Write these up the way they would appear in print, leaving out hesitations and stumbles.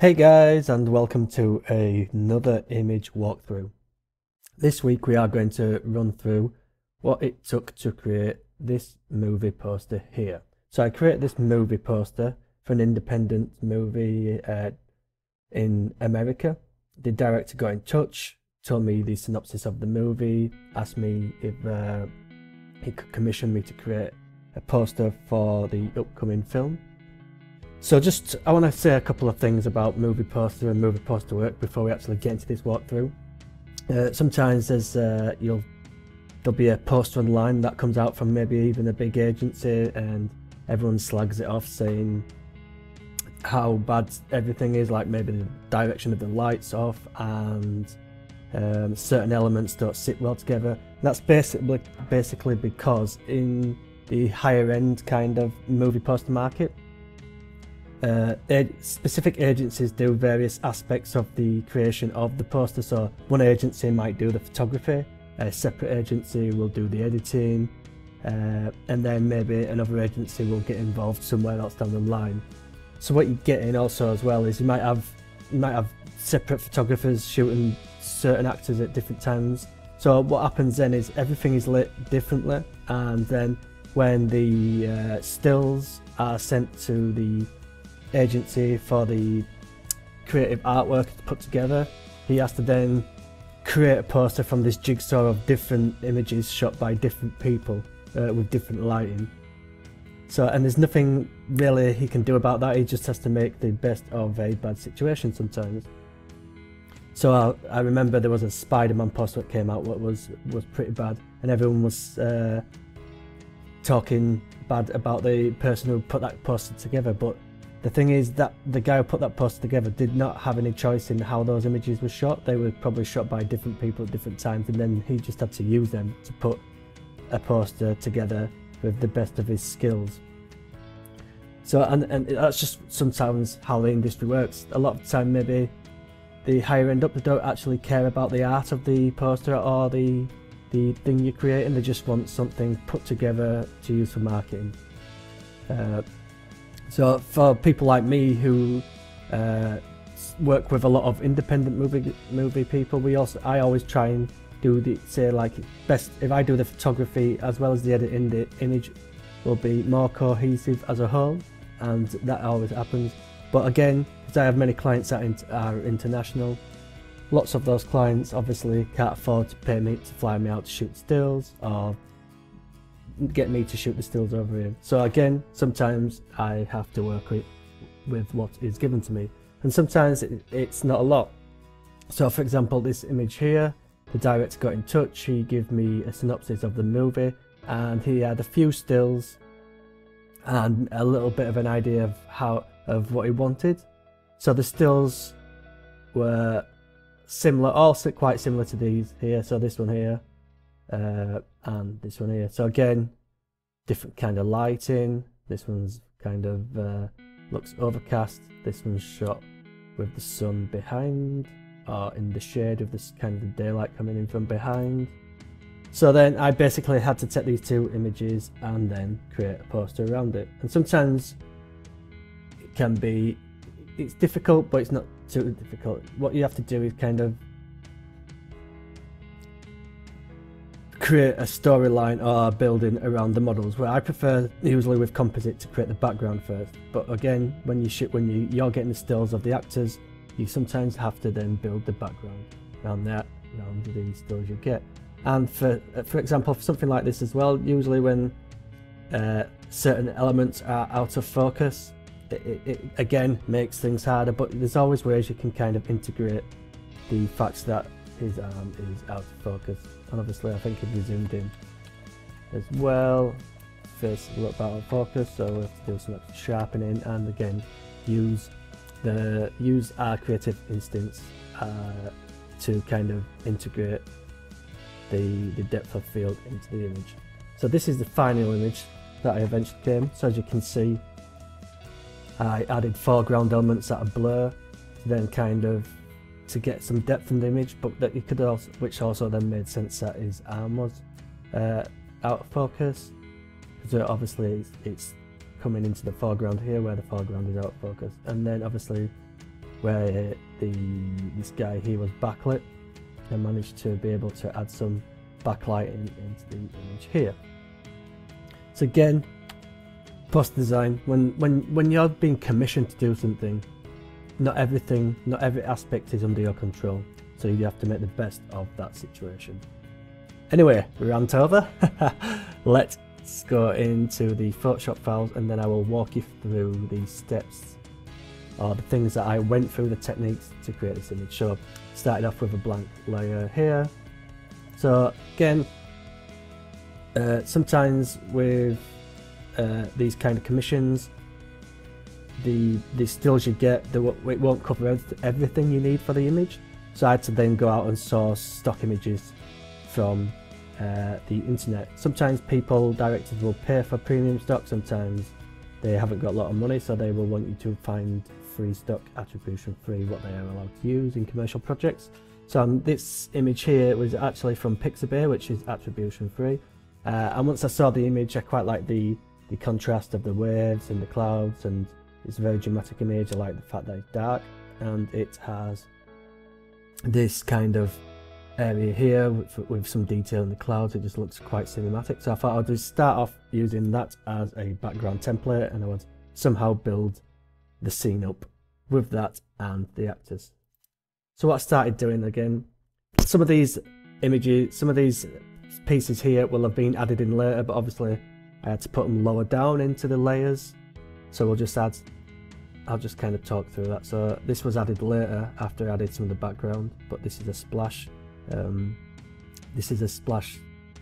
Hey guys, and welcome to another image walkthrough. This week we are going to run through what it took to create this movie poster here. So I created this movie poster for an independent movie in America. The director got in touch, told me the synopsis of the movie, asked me if he could commission me to create a poster for the upcoming film. So I want to say a couple of things about movie poster and movie poster work before we actually get into this walkthrough. Sometimes there'll be a poster online that comes out from maybe even a big agency, and everyone slags it off saying how bad everything is, like maybe the direction of the lights off and certain elements don't sit well together. And that's basically because in the higher end kind of movie poster market, specific agencies do various aspects of the creation of the poster. So one agency might do the photography, a separate agency will do the editing, and then maybe another agency will get involved somewhere else down the line. So what you get in also as well is you might have separate photographers shooting certain actors at different times. So what happens then is everything is lit differently, and then when the stills are sent to the agency for the creative artwork to put together, he has to then create a poster from this jigsaw of different images shot by different people with different lighting. So, and there's nothing really he can do about that. He just has to make the best of a bad situation sometimes. So I remember there was a Spider-Man poster that came out what was pretty bad, and everyone was talking bad about the person who put that poster together. But the thing is that the guy who put that poster together did not have any choice in how those images were shot. They were probably shot by different people at different times, and then he just had to use them to put a poster together with the best of his skills. So, and that's just sometimes how the industry works. A lot of the time, maybe the higher end up, they don't actually care about the art of the poster or the thing you're creating. They just want something put together to use for marketing. So for people like me who work with a lot of independent movie people, I always try and do the best. If I do the photography as well as the editing, the image will be more cohesive as a whole, and that always happens. But again, because I have many clients that are international, lots of those clients obviously can't afford to pay me to fly me out to shoot stills or get me to shoot the stills over here. So again, sometimes I have to work with what is given to me, and sometimes it's not a lot. So for example, this image here, the director got in touch, he gave me a synopsis of the movie, and he had a few stills and a little bit of an idea of what he wanted. So the stills were similar, also quite similar to these here, so this one here and this one here. So again, different kind of lighting. This one's kind of looks overcast, this one's shot with the sun behind or in the shade of this kind of daylight coming in from behind. So then I basically had to take these two images and then create a poster around it. And sometimes it can be, it's difficult, but it's not too difficult. What you have to do is kind of create a storyline or a building around the models, where I prefer usually with composite to create the background first. But again, when you're getting the stills of the actors, you sometimes have to then build the background around that, around the stills you get. And for example, for something like this as well, usually when certain elements are out of focus, it again makes things harder. But there's always ways you can kind of integrate the facts that his arm is out of focus. And obviously I think if you zoomed in as well, face is a little bit out of focus, so we'll have to do some sharpening, and again use our creative instincts to kind of integrate the depth of field into the image. So this is the final image that I eventually came. So as you can see, I added foreground elements that are blur to then kind of to get some depth in the image, but that you could also, which also then made sense that his arm was out of focus, so obviously it's coming into the foreground here where the foreground is out of focus. And then obviously where this guy here was backlit, and managed to be able to add some backlighting into the image here. So again, post design, when you're being commissioned to do something, not every aspect is under your control, so you have to make the best of that situation. Anyway, rant over. Let's go into the Photoshop files, and then I will walk you through the steps or the things that I went through, the techniques to create this image. So started off with a blank layer here. So again, sometimes with these kind of commissions, the stills you get, it won't cover everything you need for the image. So I had to then go out and source stock images from the internet. Sometimes people, directors, will pay for premium stock, sometimes they haven't got a lot of money, so they will want you to find free stock, attribution free, what they are allowed to use in commercial projects. So this image here was actually from Pixabay, which is attribution free, and once I saw the image, I quite like the contrast of the waves and the clouds, and it's a very dramatic image. I like the fact that it's dark, and it has this kind of area here with some detail in the clouds. It just looks quite cinematic, so I thought I'd just start off using that as a background template, and I would somehow build the scene up with that and the actors. So what I started doing, again, some of these images, some of these pieces here will have been added in later, but obviously I had to put them lower down into the layers, so we'll just add, I'll just kind of talk through that. So this was added later after I added some of the background, but this is a splash. This is a splash.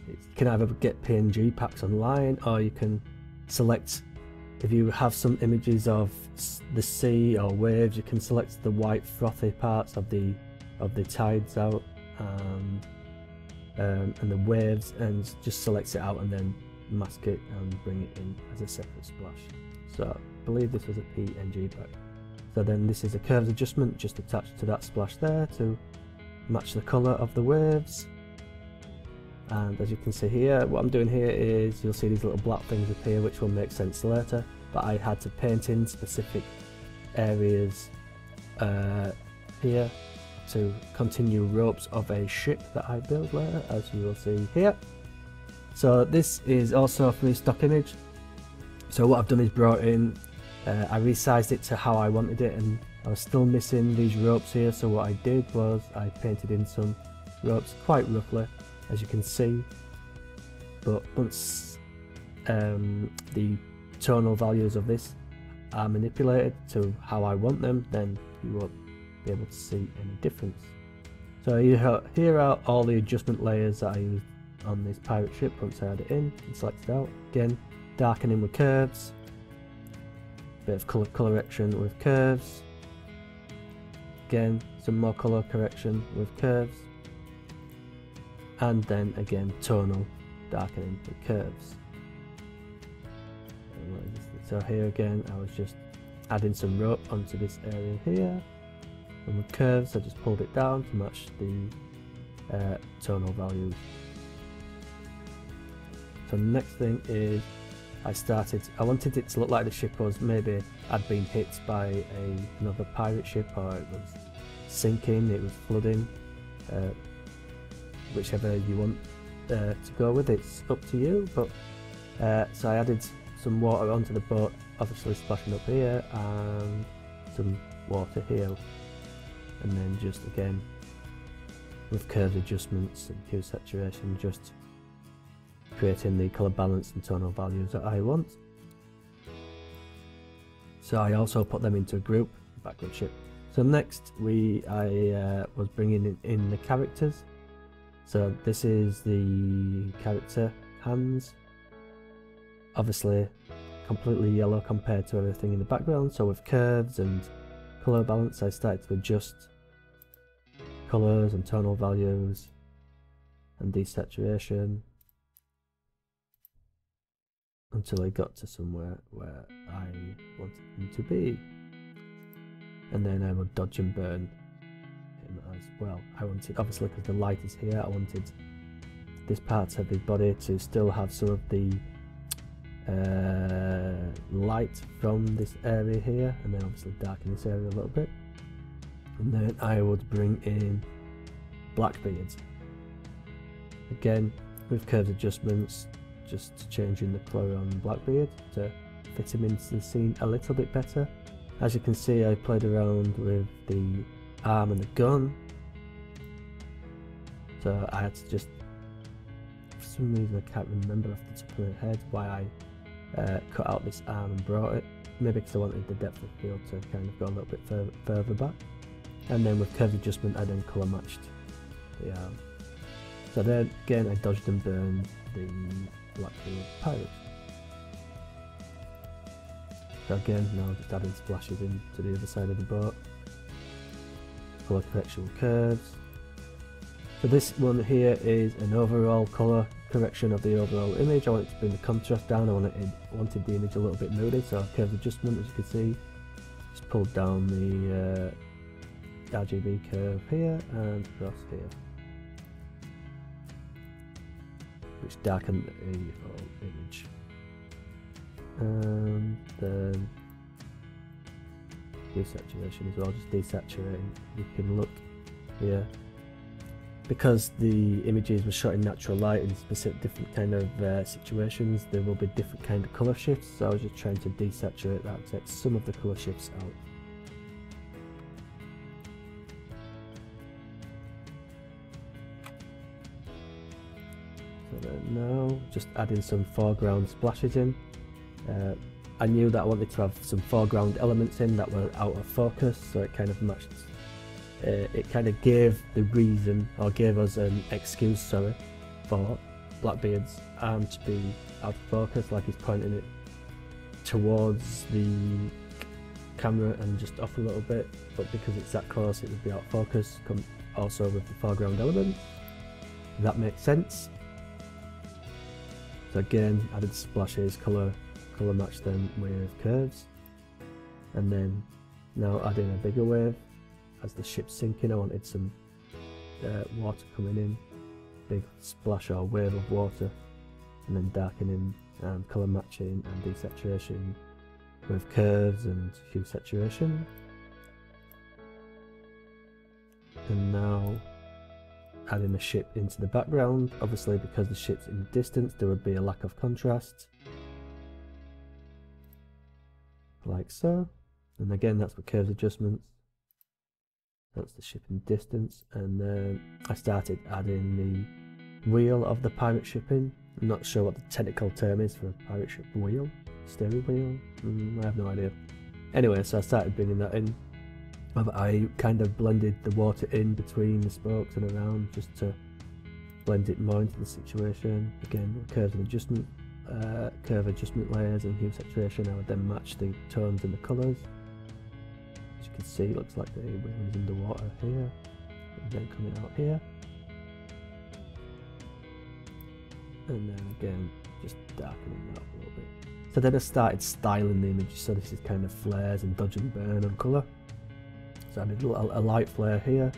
You can either get PNG packs online, or you can select, if you have some images of the sea or waves, you can select the white frothy parts of the tides out, and the waves, and just select it out and then mask it and bring it in as a separate splash. So I believe this was a PNG pack. So then this is a curves adjustment just attached to that splash there to match the colour of the waves. And as you can see here, what I'm doing here is you'll see these little black things appear, which will make sense later, but I had to paint in specific areas here to continue ropes of a ship that I built later, as you will see here. So this is also a free stock image, so what I've done is brought in, I resized it to how I wanted it, and I was still missing these ropes here, so what I did was I painted in some ropes quite roughly, as you can see, but once the tonal values of this are manipulated to how I want them, then you won't be able to see any difference. So here are all the adjustment layers that I used on this pirate ship once I had it in and selected out. Again, darkening with curves, a bit of colour correction with curves. Again, some more colour correction with curves, and then again tonal darkening with curves. So here again I was just adding some rope onto this area here, and with curves I just pulled it down to match the tonal values. So the next thing is I wanted it to look like the ship was, maybe I'd been hit by another pirate ship, or it was sinking, it was flooding, whichever you want to go with, it's up to you. But so I added some water onto the boat, obviously splashing up here, and some water here, and then just again with curve adjustments and hue saturation, just creating the colour balance and tonal values that I want. So I also put them into a group, background ship. So next I was bringing in the characters. So this is the character hands, obviously completely yellow compared to everything in the background, so with curves and colour balance I started to adjust colours and tonal values and desaturation, until I got to somewhere where I wanted him to be, and then I would dodge and burn him as well. I wanted, obviously because the light is here, I wanted this part of his body to still have some of the light from this area here, and then obviously darken this area a little bit. and then I would bring in Blackbeard. Again, with curved adjustments, just changing the color on Blackbeard to fit him into the scene a little bit better. As you can see, I played around with the arm and the gun, so I had to just, for some reason I can't remember off the top of my head why I cut out this arm and brought it, maybe because I wanted the depth of field to kind of go a little bit further back. And then with curve adjustment I then colour matched the arm. So then again I dodged and burned the Blackbeard pirate. So again, now just adding splashes into the other side of the boat. Colour correction with curves. So this one here is an overall colour correction of the overall image. I wanted to bring the contrast down, I wanted the image a little bit moody, so curve adjustment, as you can see, just pulled down the RGB curve here and across here, which darkened the whole image. And then desaturation as well, just desaturating. You can look here, because the images were shot in natural light in specific different kind of situations, there will be different kind of colour shifts, so I was just trying to desaturate that, take some of the colour shifts out. So then now, just adding some foreground splashes in. I knew that I wanted to have some foreground elements in that were out of focus, so it kind of matched. It kind of gave the reason, or gave us an excuse, sorry, for Blackbeard's arm to be out of focus, like he's pointing it towards the camera and just off a little bit, but because it's that close it would be out of focus. Also with the foreground element, that makes sense. So again, added splashes, colour match them with curves, and then now adding a bigger wave as the ship's sinking. I wanted some water coming in, big splash or wave of water, and then darkening and colour matching and desaturation with curves and hue saturation. And now adding the ship into the background. Obviously, because the ship's in the distance, there would be a lack of contrast, like so. And again, that's with curves adjustments. That's the ship in distance, and then I started adding the wheel of the pirate ship in. I'm not sure what the technical term is for a pirate ship wheel, steering wheel, I have no idea. Anyway, so I started bringing that in. I kind of blended the water in between the spokes and around, just to blend it more into the situation. Again, curves and adjustment, curve adjustment layers and hue saturation. I would then match the tones and the colours. As you can see, it looks like the wheel is underwater here, and then coming out here. And then again, just darkening that up a little bit. So then I started styling the image, so this is kind of flares and dodge and burn on colour. So I did a light flare here,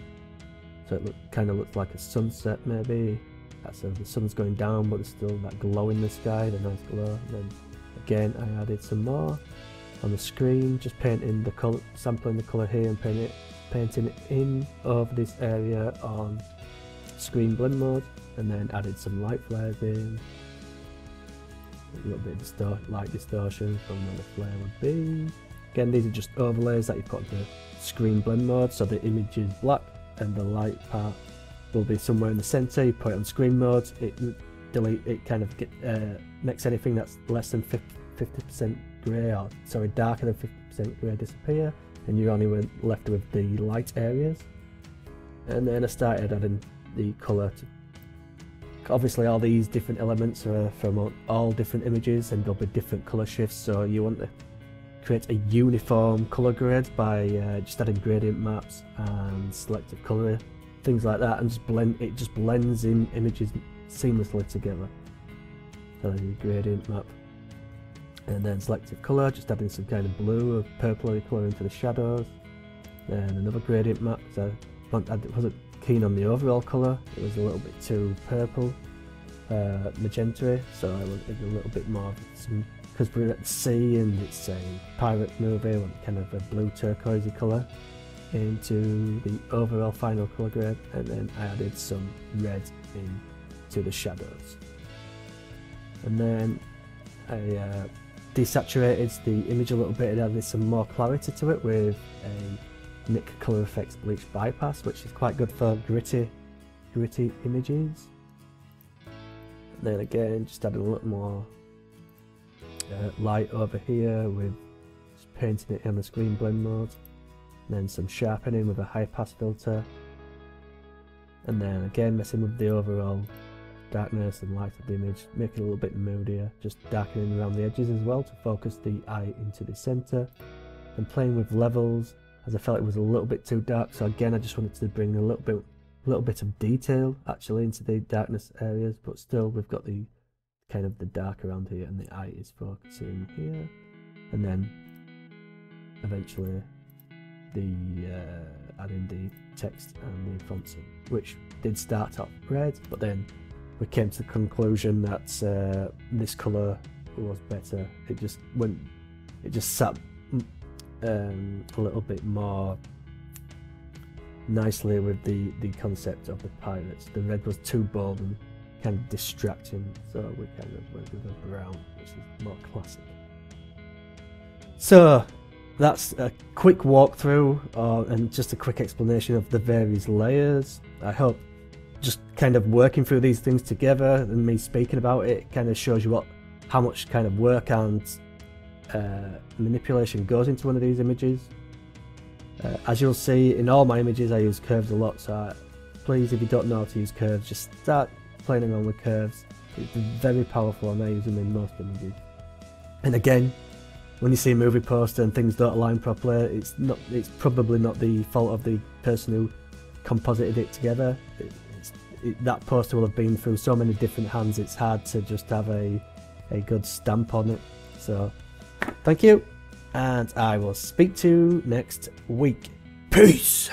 so it kind of looks like a sunset maybe. That's the sun's going down, but there's still that glow in the sky, the nice glow. And then again, I added some more on the screen, just painting the color, sampling the color here and painting it in over this area on screen blend mode, and then added some light flares in. A little bit of light distortion from where the flare would be. Again, these are just overlays that you put on the screen blend mode, so the image is black and the light part will be somewhere in the center. You put it on screen mode, it kind of makes anything that's less than 50% grey, or sorry, darker than 50% grey disappear, and you're only left with the light areas. And then I started adding the colour. Obviously, all these different elements are from all different images, and there'll be different colour shifts, so you want to create a uniform colour grade by just adding gradient maps and selective colour, things like that, and it just blends in images seamlessly together. So the gradient map, and then selective colour, just adding some kind of blue or purpley colour into the shadows. Then another gradient map, so I wasn't keen on the overall colour, it was a little bit too purple, magenta-y, so I wanted a little bit more, because we're at sea and it's a pirate movie, kind of a blue turquoisey colour. into the overall final color grade, and then I added some red into the shadows. And then I desaturated the image a little bit and added some more clarity to it with a Nick Color Effects bleach bypass, which is quite good for gritty images. And then again, just adding a little more light over here with just painting it in the screen blend mode. And then some sharpening with a high pass filter. And then again, messing with the overall darkness and light of the image, make it a little bit moodier, just darkening around the edges as well to focus the eye into the center, and playing with levels as I felt it was a little bit too dark. So again, I just wanted to bring a little bit of detail actually into the darkness areas, but still we've got the kind of the dark around here and the eye is focusing here, and then eventually the adding the text and the fonting, which did start off red, but then we came to the conclusion that this colour was better. It just went, it just sat a little bit more nicely with the concept of the pirates. The red was too bold and kind of distracting, so we kind of went with a brown, which is more classic. So that's a quick walkthrough and just a quick explanation of the various layers. I hope just kind of working through these things together and me speaking about it kind of shows you how much kind of work and manipulation goes into one of these images. As you'll see in all my images, I use curves a lot, so please, if you don't know how to use curves, just start playing around with curves. It's very powerful and I use them in most images. And again, when you see a movie poster and things don't align properly, it's probably not the fault of the person who composited it together. That poster will have been through so many different hands, it's hard to just have a good stamp on it. So thank you, and I will speak to you next week. Peace!